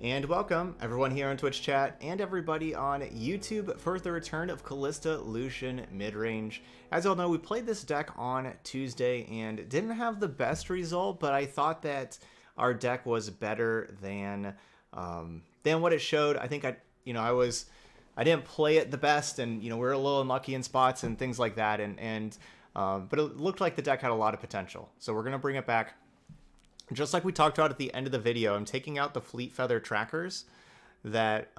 And welcome everyone here on Twitch chat and everybody on YouTube for the return of Kalista Lucian midrange. As y'all know, we played this deck on Tuesday and didn't have the best result, but I thought that our deck was better than what it showed. I think I didn't play it the best, and we were a little unlucky in spots and things like that, but it looked like the deck had a lot of potential. So we're gonna bring it back. Just like we talked about at the end of the video, I'm taking out the Fleet Feather Trackers that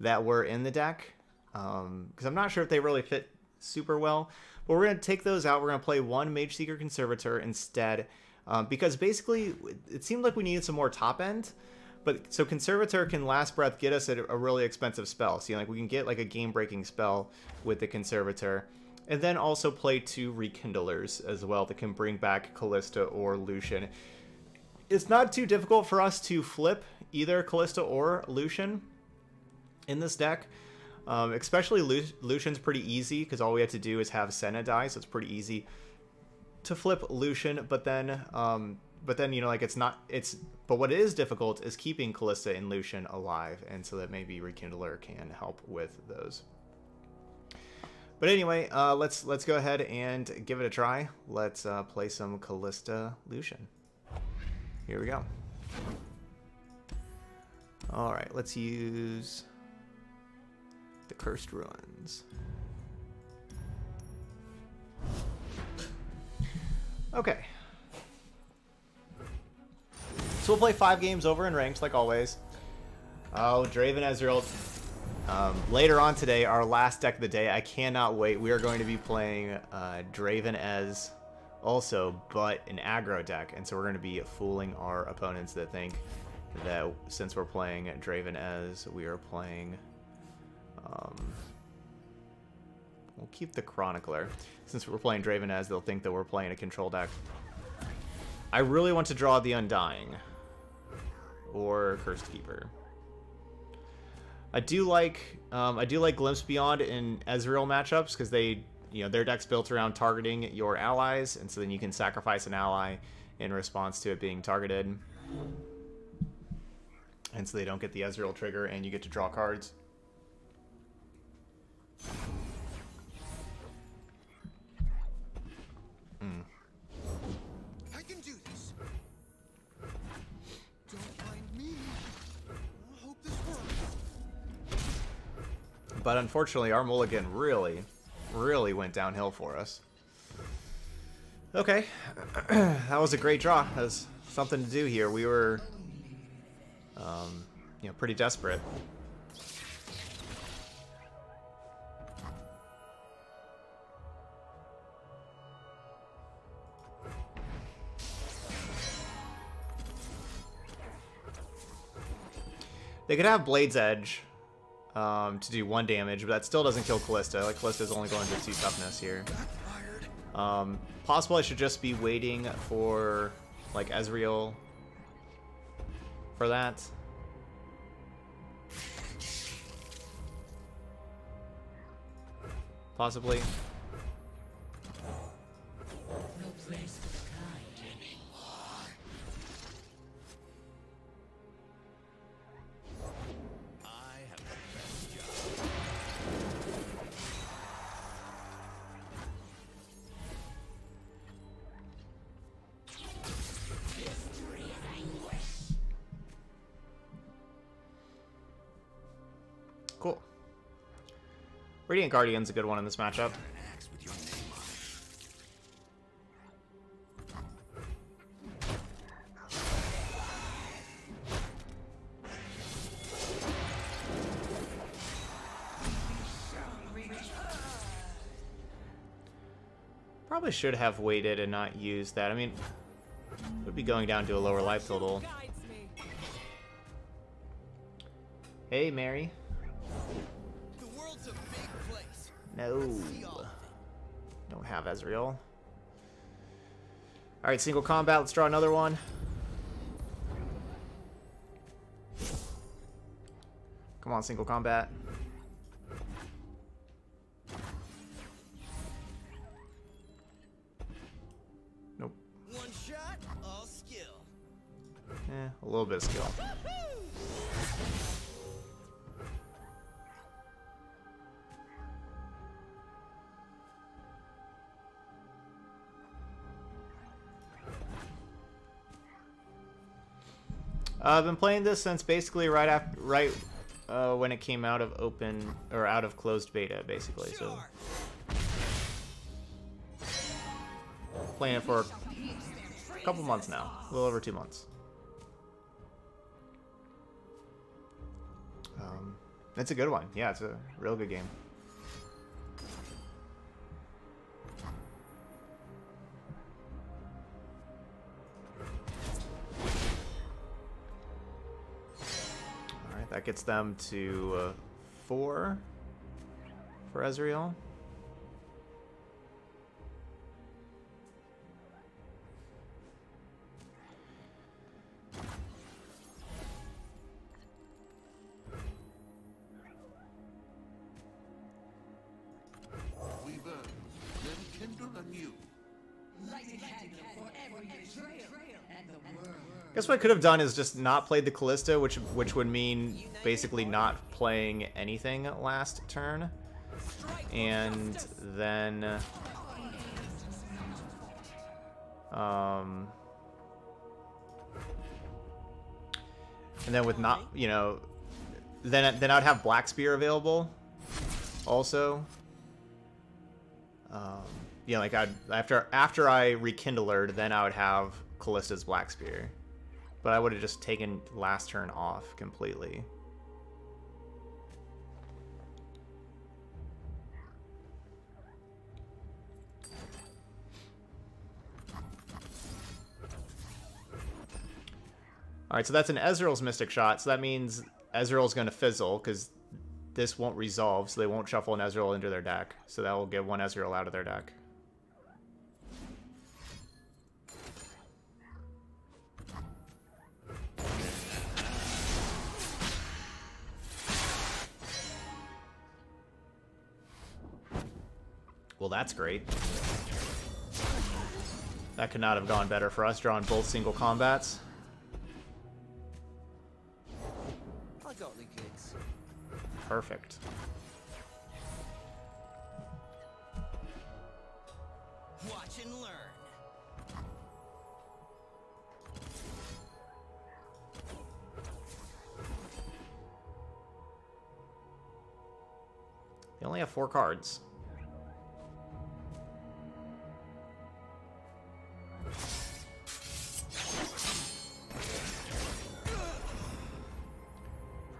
that were in the deck, because I'm not sure if they really fit super well. But we're going to take those out. We're going to play one Mage Seeker Conservator instead, because basically it seemed like we needed some more top end. But so Conservator can Last Breath get us a really expensive spell. So like we can get like a game breaking spell with the Conservator. And then also play two Rekindlers as well that can bring back Kalista or Lucian. It's not too difficult for us to flip either Kalista or Lucian in this deck. Especially Lucian's pretty easy because all we have to do is have Senna die, so it's pretty easy to flip Lucian. But then but what is difficult is keeping Kalista and Lucian alive, and so that maybe Rekindler can help with those. But anyway, let's go ahead and give it a try. Let's play some Kalista Lucian. Here we go. All right, let's use the Cursed Ruins. Okay. So we'll play 5 games over in ranked, like always. Oh, Draven Ezreal. Later on today, our last deck of the day, I cannot wait. We are going to be playing Draven Ez also, but an aggro deck. And so we're going to be fooling our opponents that think that since we're playing Draven Ez, we are playing... we'll keep the Chronicler. Since we're playing Draven Ez, they'll think that we're playing a control deck. I really want to draw the Undying or Cursed Keeper. I do like Glimpse Beyond in Ezreal matchups because they, their deck's built around targeting your allies, and so then you can sacrifice an ally in response to it being targeted, and so they don't get the Ezreal trigger, and you get to draw cards. I can do this. Don't mind me. I hope this works. But unfortunately, our mulligan really went downhill for us. Okay. That was a great draw. That was something to do here. We were, pretty desperate. They could have Blade's Edge. To do 1 damage, but that still doesn't kill Kalista. Like, Kalista's only going to 2 toughness here. Possible I should just be waiting for, like, Ezreal for that. Possibly. Radiant Guardian's a good one in this matchup. Probably should have waited and not used that. I mean, would be going down to a lower life total. Hey, Mary. No. Don't have Ezreal. Alright, Single Combat. Let's draw another one. Come on, Single Combat. Nope. One shot, all skill. Eh. A little bit of skill. I've been playing this since basically right when it came out of open or out of closed beta, basically. So playing it for a couple months now, a little over 2 months. It's a good one. Yeah, it's a real good game. That gets them to 4 for Ezreal. We burn, then kindle anew. Lighting candle forever and the world. Guess what I could have done is just not played the Kalista, which would mean basically not playing anything last turn, and then with not, you know, then I'd have Black Spear available also. You know, like after I Rekindlered, then I would have Kalista's Black Spear. But I would have just taken last turn off completely. Alright, so that's an Ezreal's Mystic Shot, so that means Ezreal's going to fizzle, because this won't resolve, so they won't shuffle an Ezreal into their deck. So that will get one Ezreal out of their deck. Well, that's great. That could not have gone better for us, drawing both single combats. I got the kids. Perfect. Watch and learn. They only have 4 cards.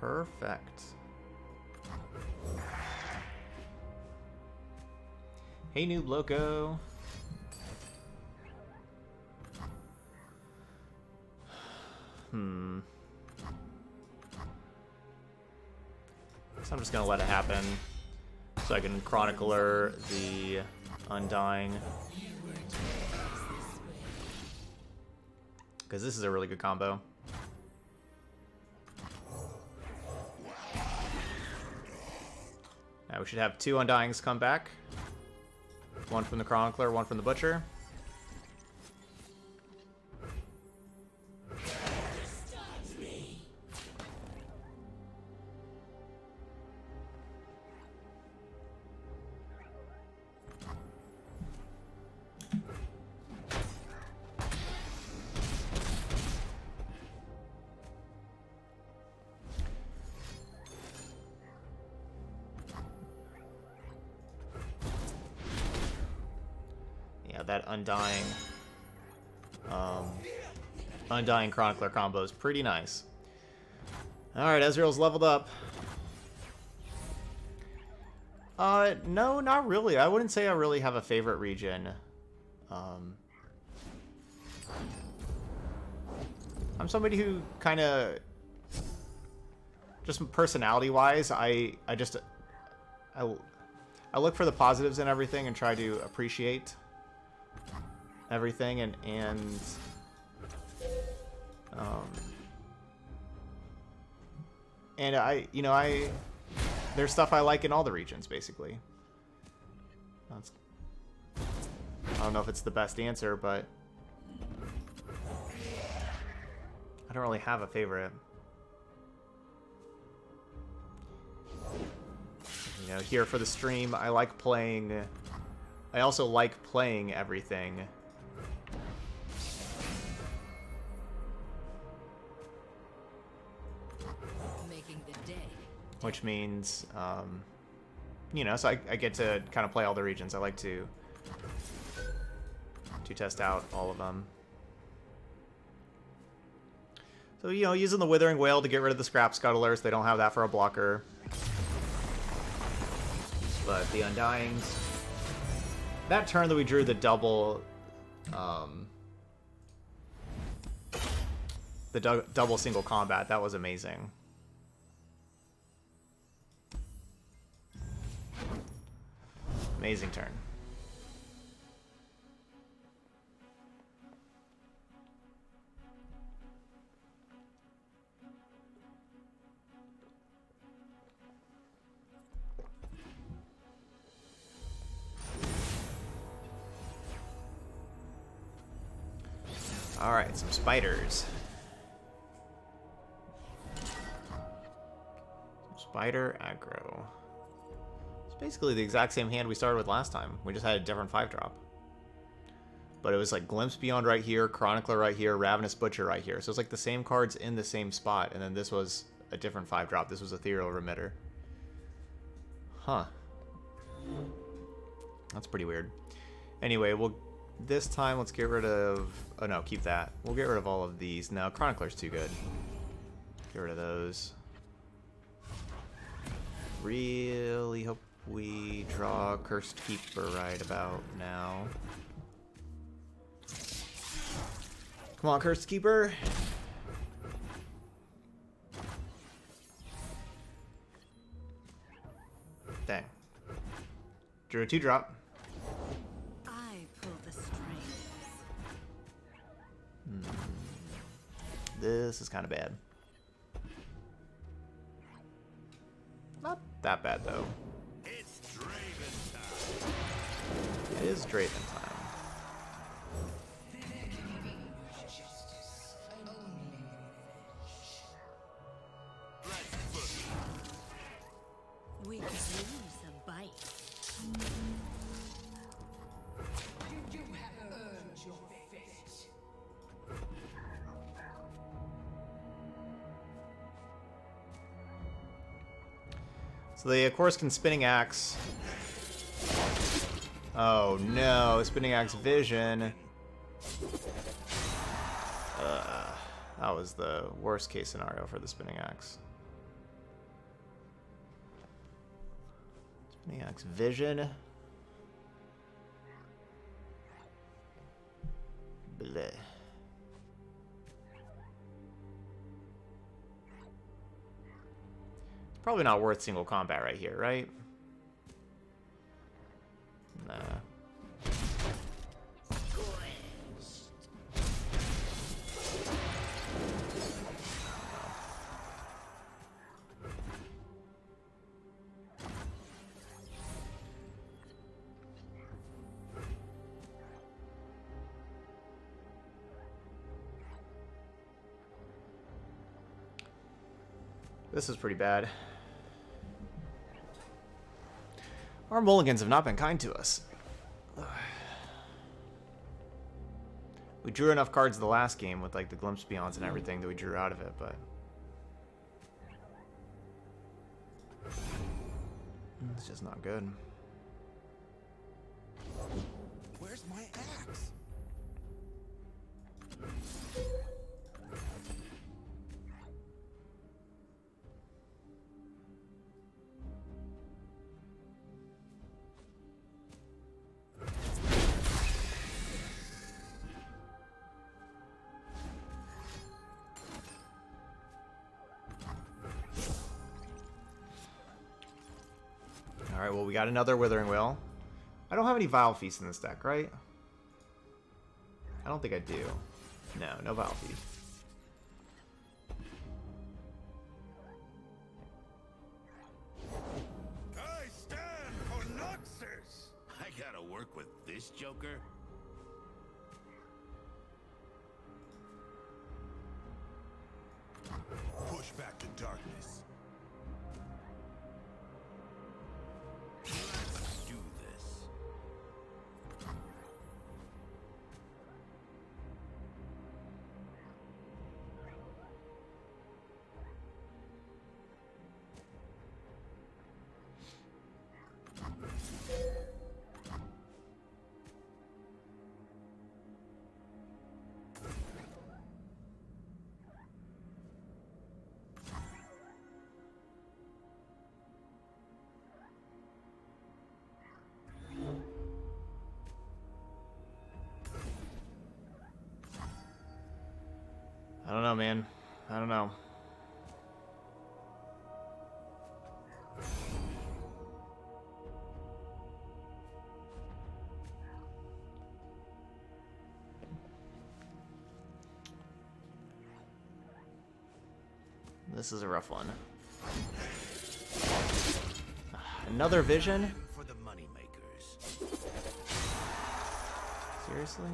Perfect. Hey, noob loco. So I'm just gonna let it happen, so I can Chronicler the Undying, because this is a really good combo. We should have 2 Undyings come back. 1 from the Chronicler, 1 from the Butcher. That Undying Chronicler combo is pretty nice. Alright, Ezreal's leveled up. No, not really. I wouldn't say I really have a favorite region. I'm somebody who kind of, just personality-wise, I look for the positives in everything and try to appreciate everything, and I, you know, there's stuff I like in all the regions, basically. That's, I don't know if it's the best answer, but I don't really have a favorite. You know, here for the stream, I like playing... I also like playing everything. Which means, you know, so I get to kind of play all the regions. I like to test out all of them. So, you know, using the Withering Wail to get rid of the Scrap Scuttlers. They don't have that for a blocker. But the Undyings... That turn that we drew the double... The double single combat, that was amazing. Amazing turn. All right, some spiders. Spider aggro. It's basically the exact same hand we started with last time. We just had a different 5-drop. But it was like Glimpse Beyond right here, Chronicler right here, Ravenous Butcher right here. So it's like the same cards in the same spot, and then this was a different 5-drop. This was Ethereal Remitter. Huh. That's pretty weird. Anyway, we'll... This time, let's get rid of... Oh, no, keep that. We'll get rid of all of these. No, Chronicler's too good. Get rid of those. Really hope we draw Cursed Keeper right about now. Come on, Cursed Keeper! Dang. Drew a 2-drop. This is kind of bad. Not that bad, though. It's Draven time. It is Draven time. We could use a bite. You have earned your fate. So they, of course, can Spinning Axe. Oh, no. Spinning Axe Vision. That was the worst case scenario for the Spinning Axe. Spinning Axe Vision. Bleh. Probably not worth single combat right here, right? Nah. This is pretty bad. Our mulligans have not been kind to us. We drew enough cards the last game with like the Glimpse Beyonds and everything that we drew out of it, but it's just not good. Where's my axe? Alright, well, we got another Withering Wail. I don't have any Vile Feast in this deck, right? I don't think I do. No, no Vile Feast. I stand for Noxus! I gotta work with this joker? back to darkness. Let's do this. I don't know, man. I don't know. This is a rough one. Another vision? For the money makers. Seriously?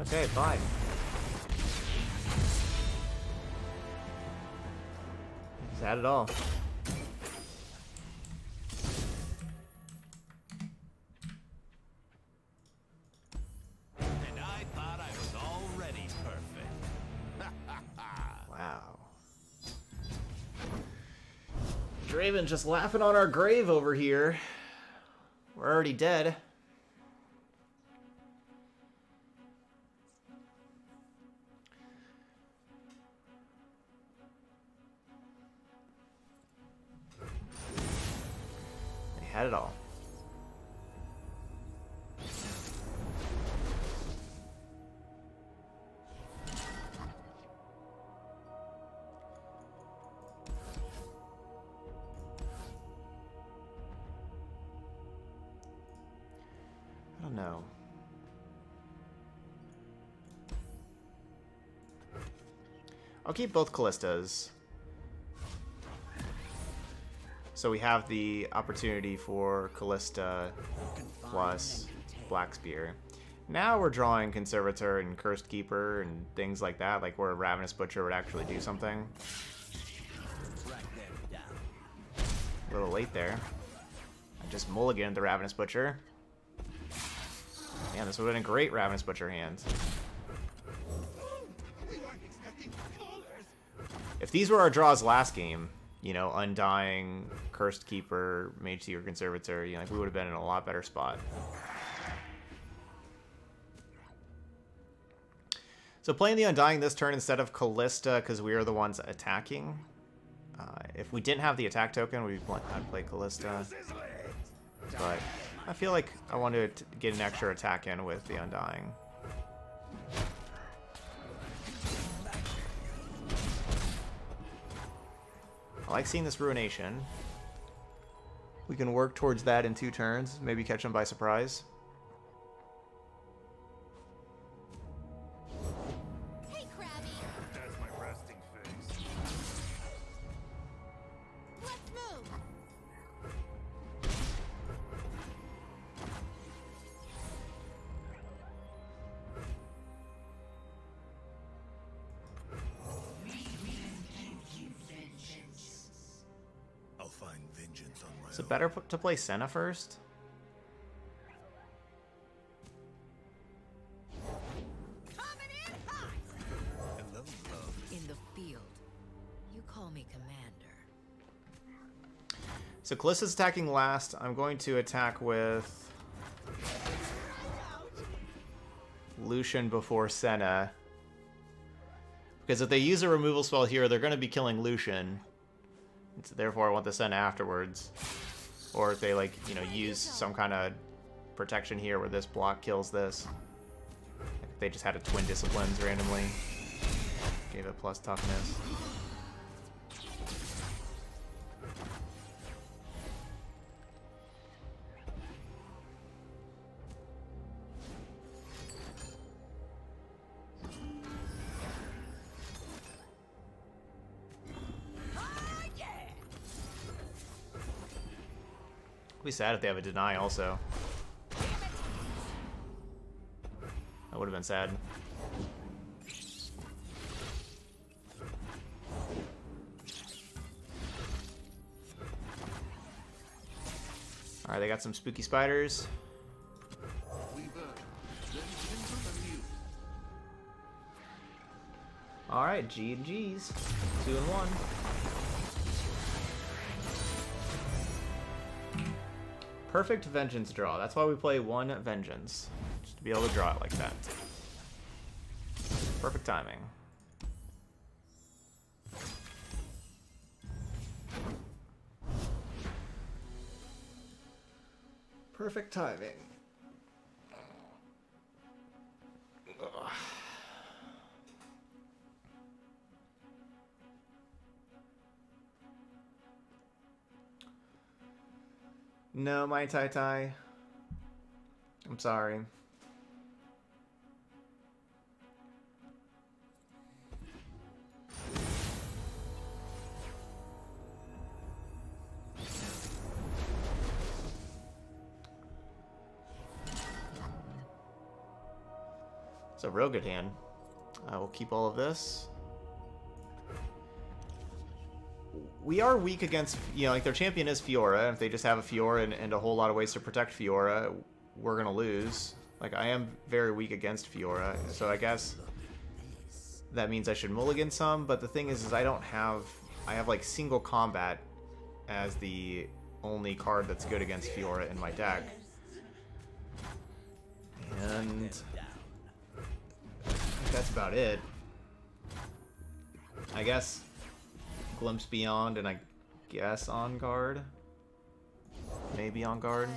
Okay, bye. Is that it all? And I thought I was already perfect. Wow. Draven just laughing on our grave over here. We're already dead. Had it all. I don't know. I'll keep both Callistas. So we have the opportunity for Kalista plus Black Spear. Now we're drawing Conservator and Cursed Keeper and things like that, like where a Ravenous Butcher would actually do something. A little late there. I just mulliganed the Ravenous Butcher. Man, this would have been a great Ravenous Butcher hand. If these were our draws last game, you know, Undying, Cursed Keeper, Mage Seeker Conservator, you know, like we would have been in a lot better spot. So playing the Undying this turn instead of Kalista, because we are the ones attacking. If we didn't have the attack token, I'd play Kalista. But I feel like I wanted to get an extra attack in with the Undying. I like seeing this Ruination. We can work towards that in 2 turns, maybe catch him by surprise. Hey, Krabby. That's my resting face. Let's move. Is it better to play Senna first? In the field, you call me commander. So Calista's attacking last. I'm going to attack with Lucian before Senna, because if they use a removal spell here, they're going to be killing Lucian. So therefore, I want the Senna afterwards. Or if they, like, you know, use some kind of protection here where this block kills this. If they just had a Twin Disciplines randomly. Gave it plus toughness. It'd be sad if they have a deny also. That would have been sad. Alright, they got some spooky spiders. Alright, GG's. 2-1. Perfect vengeance draw. That's why we play one vengeance. Just to be able to draw it like that. Perfect timing. Perfect timing. Ugh. No, my tie. I'm sorry. It's a real good hand. I will keep all of this. We are weak against, you know, like their champion is Fiora, and if they just have a Fiora and a whole lot of ways to protect Fiora, we're gonna lose. Like, I am very weak against Fiora, so I guess that means I should mulligan some, but the thing is I don't have, I have like Single Combat as the only card that's good against Fiora in my deck. And that's about it. I guess Glimpse Beyond, and I guess On Guard. Maybe On Guard.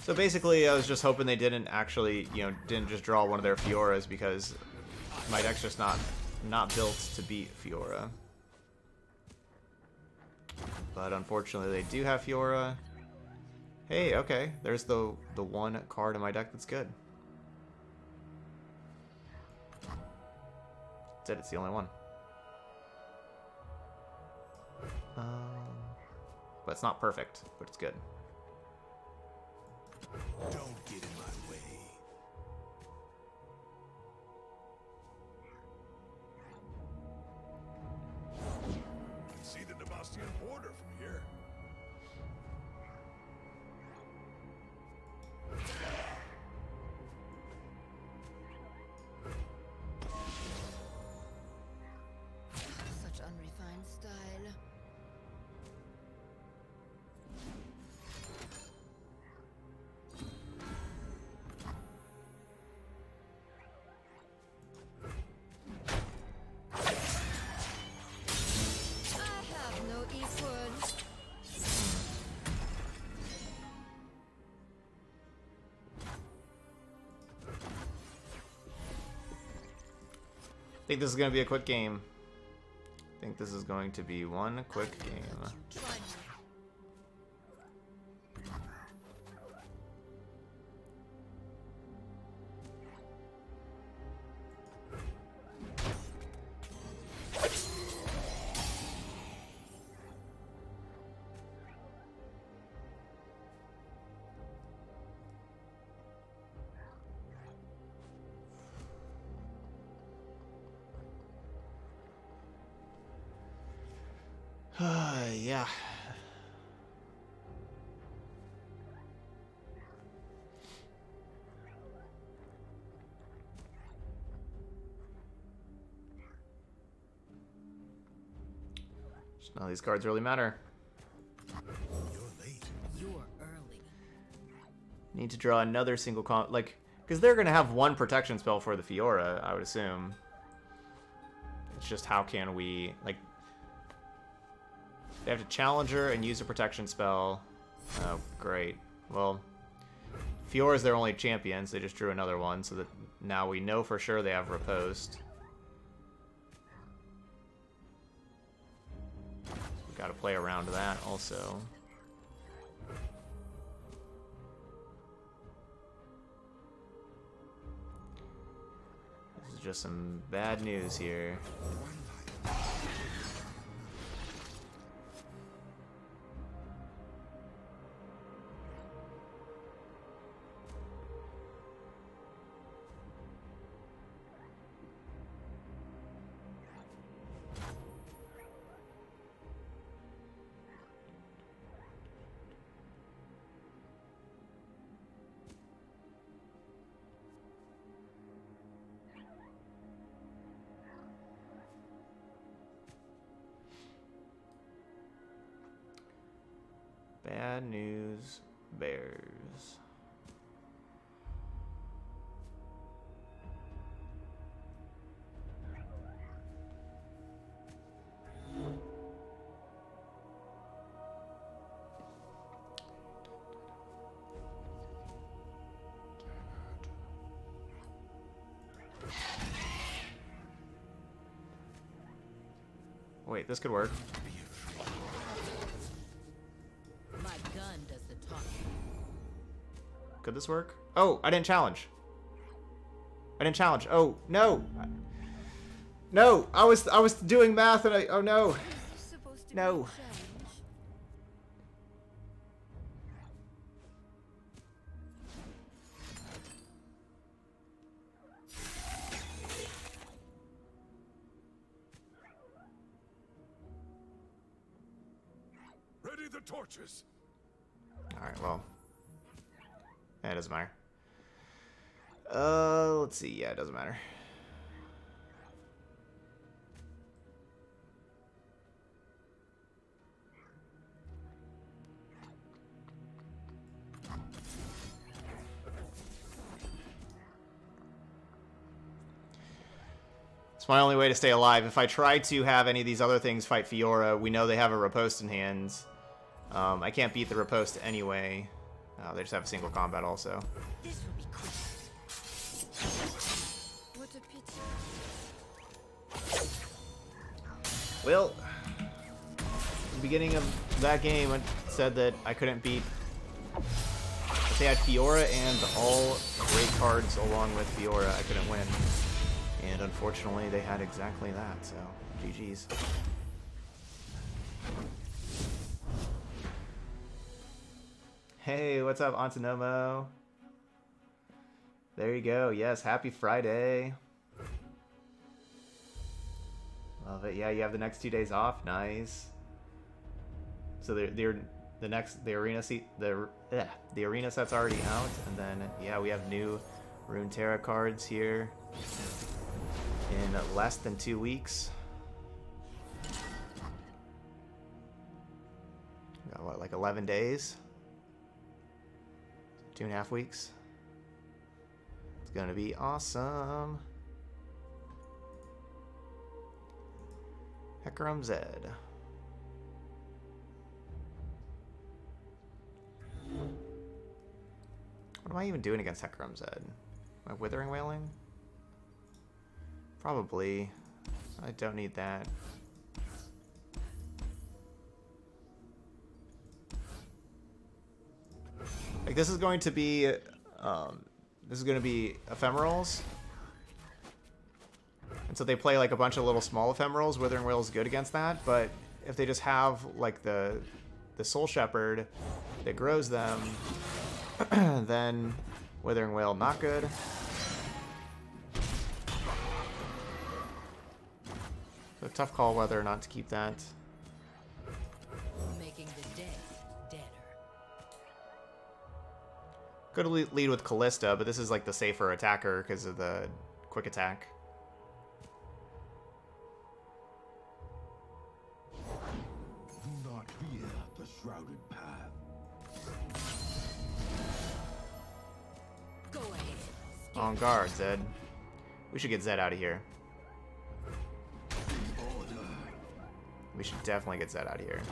So basically, I was just hoping they didn't actually, you know, didn't just draw one of their Fioras, because my deck's just not built to beat Fiora. But unfortunately, they do have Fiora. Hey, okay, there's the one card in my deck that's good. That's it, it's the only one. But it's not perfect, but it's good. Don't get in my way. I can see the Nebastian border from here. Such unrefined style. I think this is going to be a quick game. I think this is going to be one quick game. Yeah. None of these cards really matter. You're late. You're early. Need to draw another single con, like, because they're gonna have one protection spell for the Fiora, I would assume. It's just how can we, like, they have to challenge her and use a protection spell. Oh, great. Well, Fiora's their only champions. They just drew another one, so that now we know for sure they have Riposte. We've got to play around that also. This is just some bad news here. Bad news bears. Wait, this could work. My gun does the talking. Could this work? Oh, I didn't challenge. I didn't challenge. Oh no, no! I was doing math and I. Oh no, no. Torches. All right, well, it doesn't matter. Let's see. Yeah, it doesn't matter. It's my only way to stay alive. If I try to have any of these other things fight Fiora, we know they have a riposte in hands. I can't beat the riposte anyway. They just have a single combat also. This will be quick. What a pity. Well, at the beginning of that game, I said that I couldn't beat... If they had Fiora and all great cards along with Fiora, I couldn't win. And unfortunately, they had exactly that, so GG's. Hey, what's up, Antonomo? There you go. Yes, happy Friday. Love it. Yeah, you have the next 2 days off. Nice. So the arena set's already out, and then yeah, we have new Runeterra cards here in less than 2 weeks. We got what, like 11 days? 2.5 weeks. It's gonna be awesome. Hecarim Zed. What am I even doing against Hecarim Zed? Am I Withering Wailing? Probably. I don't need that. Like, this is going to be, ephemerals. And so they play, like, a bunch of little small ephemerals. Withering Wail is good against that, but if they just have, like, the Soul Shepherd that grows them, then Withering Wail, not good. So tough call whether or not to keep that. Good lead with Kalista, but this is like the safer attacker because of the quick attack. Do not fear the shrouded path. Go ahead. On guard, Zed. We should get Zed out of here. We should definitely get Zed out of here.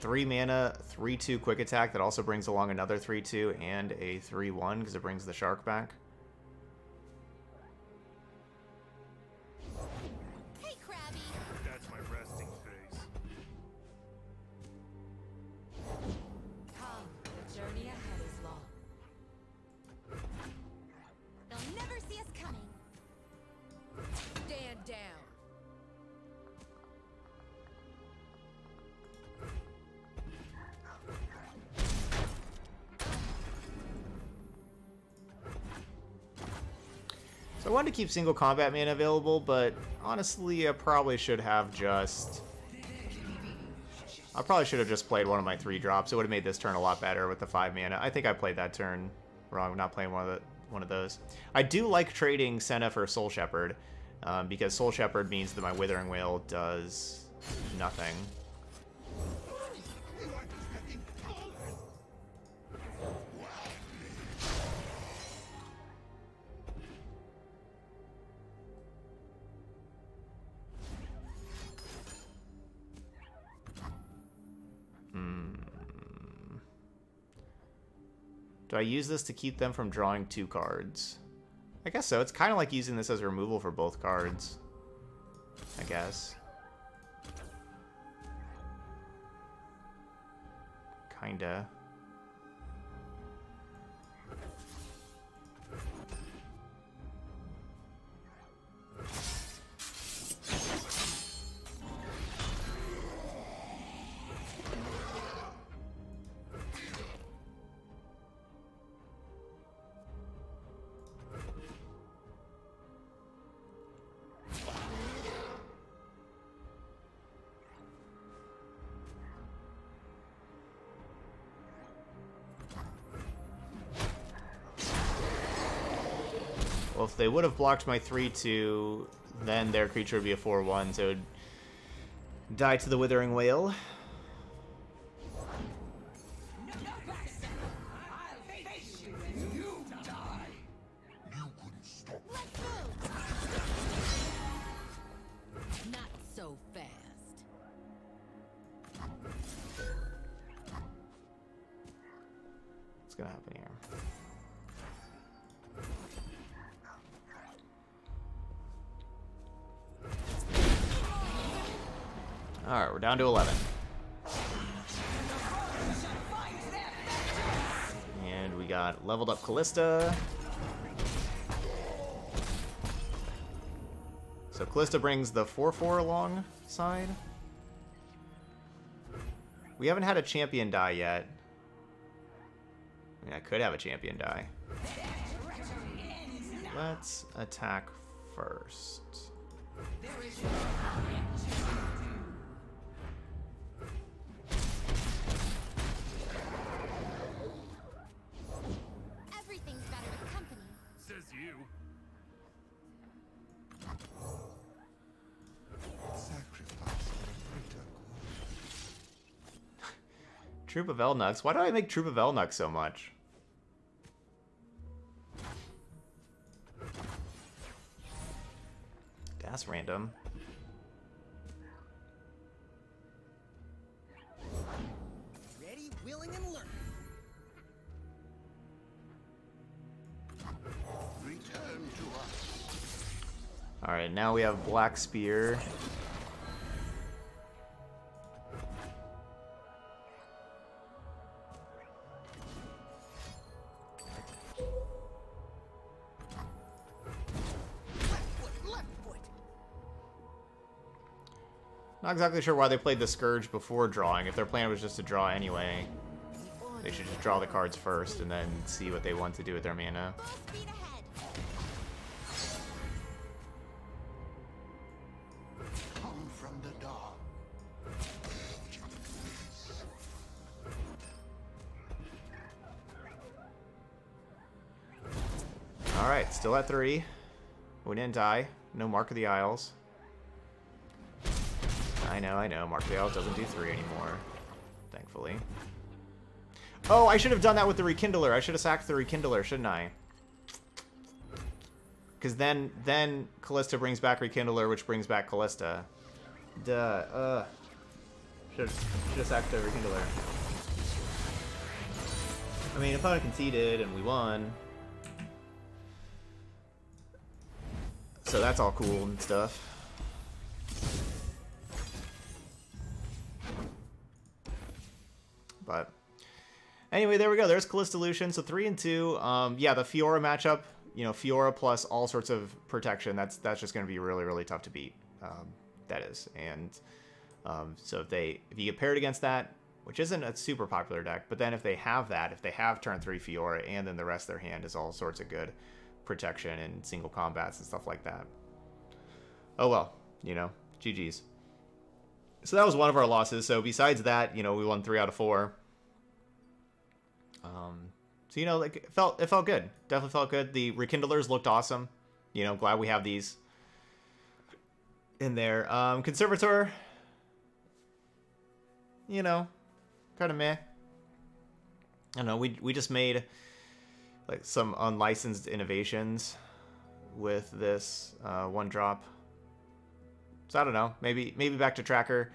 3 mana, 3-2 quick attack that also brings along another 3-2 and a 3-1 because it brings the shark back. Hey, Krabby. That's my resting face. Come, the journey ahead is long. They'll never see us coming. Stand down. So I wanted to keep single combat mana available, but honestly, I probably should have just... I probably should have just played one of my 3-drops. It would have made this turn a lot better with the 5 mana. I think I played that turn wrong. I'm not playing one of those. I do like trading Senna for Soul Shepherd, because Soul Shepherd means that my Withering Wail does nothing. Do I use this to keep them from drawing two cards? I guess so. It's kind of like using this as removal for both cards, I guess. Kinda. If they would have blocked my 3-2, then their creature would be a 4-1, so it would die to the Withering Wail. Down to 11. And we got leveled up Kalista. So Kalista brings the 4-4 alongside. We haven't had a champion die yet. I mean, I could have a champion die. Let's attack first. Troop of Elnux. Why do I make Troop of Elnux so much? That's random. Ready, willing, and learn. Return to us. All right, now we have Black Spear. Not exactly sure why they played the Scourge before drawing. If their plan was just to draw anyway, they should just draw the cards first and then see what they want to do with their mana. Alright, still at 3. We didn't die. No Mark of the Isles. I know, Mark of the Isles doesn't do 3 anymore, thankfully. Oh, I should have done that with the Rekindler. I should have sacked the Rekindler, shouldn't I? Because then Kalista brings back Rekindler, which brings back Kalista. Duh, Should have sacked the Rekindler. I mean, opponent conceded, and we won. So that's all cool and stuff. But anyway, there we go. There's Kalista Lucian. So 3 and 2. Yeah, the Fiora matchup. You know, Fiora plus all sorts of protection. That's just going to be really, really tough to beat. That is. And so if you get paired against that, which isn't a super popular deck, but then if they have that, if they have turn 3 Fiora, and then the rest of their hand is all sorts of good protection and single combats and stuff like that. Oh well, you know, GGs. So that was one of our losses. So besides that, you know, we won 3 out of 4. So, you know, like it felt good. Definitely felt good. The Rekindlers looked awesome. You know, glad we have these in there. Conservator, you know, kind of meh. I don't know. We just made like some unlicensed innovations with this 1-drop. So I don't know, maybe back to Tracker.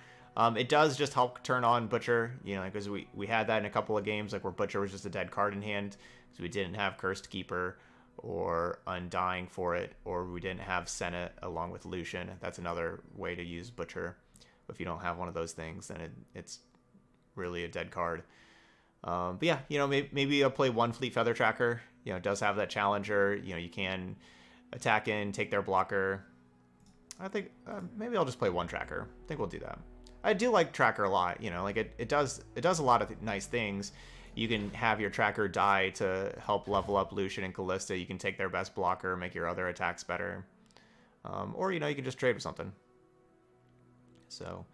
It does just help turn on Butcher, you know, because we had that in a couple of games, like where Butcher was just a dead card in hand because we didn't have Cursed Keeper or Undying for it, or we didn't have Senna along with Lucian. That's another way to use Butcher. If you don't have one of those things, then it's really a dead card. But yeah, you know, maybe I'll play one Fleet Feather Tracker. You know, it does have that challenger. You know, you can attack in, take their blocker. I think maybe I'll just play one Tracker. I think we'll do that. I do like Tracker a lot, you know, like it does a lot of nice things. You can have your Tracker die to help level up Lucian and Kalista. You can take their best blocker, make your other attacks better. Or, you know, you can just trade with something. So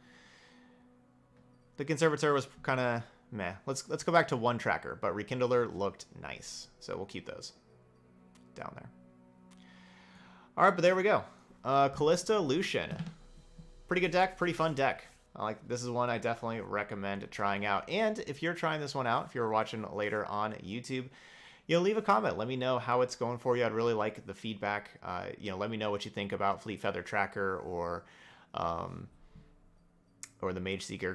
the Conservator was kind of meh. Let's go back to one Tracker, but Rekindler looked nice. So we'll keep those down there. All right, but there we go. Kalista, Lucian. Pretty good deck, pretty fun deck. This is one I definitely recommend trying out. And if you're trying this one out, if you're watching later on YouTube, you know, leave a comment. Let me know how it's going for you. I'd really like the feedback. You know, let me know what you think about Fleet Feather Tracker or the Mage Seeker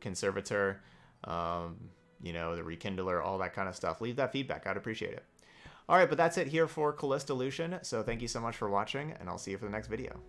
Conservator, you know, the Rekindler, all that kind of stuff. Leave that feedback. I'd appreciate it. All right, but that's it here for Kalista, Lucian. So thank you so much for watching, and I'll see you for the next video.